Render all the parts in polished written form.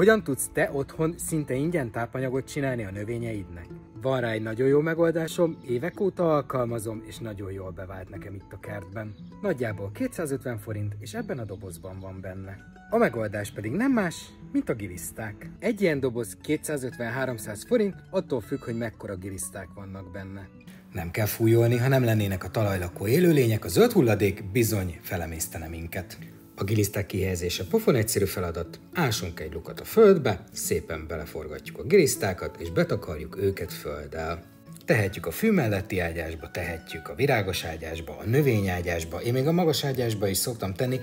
Hogyan tudsz te otthon szinte ingyen tápanyagot csinálni a növényeidnek? Van rá egy nagyon jó megoldásom, évek óta alkalmazom, és nagyon jól bevált nekem itt a kertben. Nagyjából 250 forint, és ebben a dobozban van benne. A megoldás pedig nem más, mint a giliszták. Egy ilyen doboz 250-300 forint, attól függ, hogy mekkora giliszták vannak benne. Nem kell fújolni, ha nem lennének a talajlakó élőlények, a zöld hulladék bizony felemésztene minket. A giliszták kihelyezése pofon egyszerű feladat, ásunk egy lukat a földbe, szépen beleforgatjuk a gilisztákat és betakarjuk őket földdel. Tehetjük a fű melletti ágyásba, tehetjük a virágos ágyásba, a növényágyásba, én még a magas ágyásba is szoktam tenni,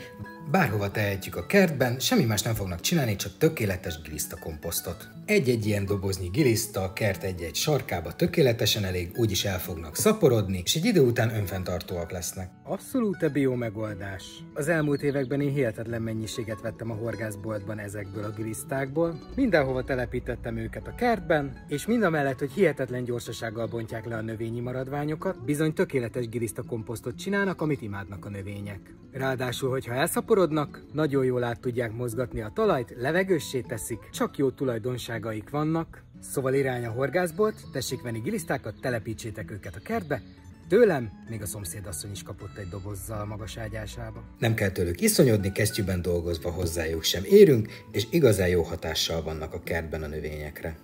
bárhova tehetjük a kertben, semmi más nem fognak csinálni, csak tökéletes gilisztakomposztot. Egy-egy ilyen doboznyi giliszta a kert egy-egy sarkába tökéletesen elég, úgyis el fognak szaporodni, és egy idő után önfenntartóak lesznek. Abszolút a bió megoldás. Az elmúlt években én hihetetlen mennyiséget vettem a horgászboltban ezekből a gilisztákból, mindenhova telepítettem őket a kertben, és mindamellett, hogy hihetetlen gyorsasággal bontják le a növényi maradványokat, bizony tökéletes gilisztakomposztot csinálnak, amit imádnak a növények. Ráadásul, hogyha elszaporodnak, nagyon jól át tudják mozgatni a talajt, levegőssé teszik, csak jó tulajdonságaik vannak. Szóval irány a horgászbolt, tessék venni gilisztákat, telepítsétek őket a kertbe. Tőlem még a szomszédasszony is kapott egy dobozzal magas ágyásába. Nem kell tőlük iszonyodni, kesztyűben dolgozva hozzájuk sem érünk, és igazán jó hatással vannak a kertben a növényekre.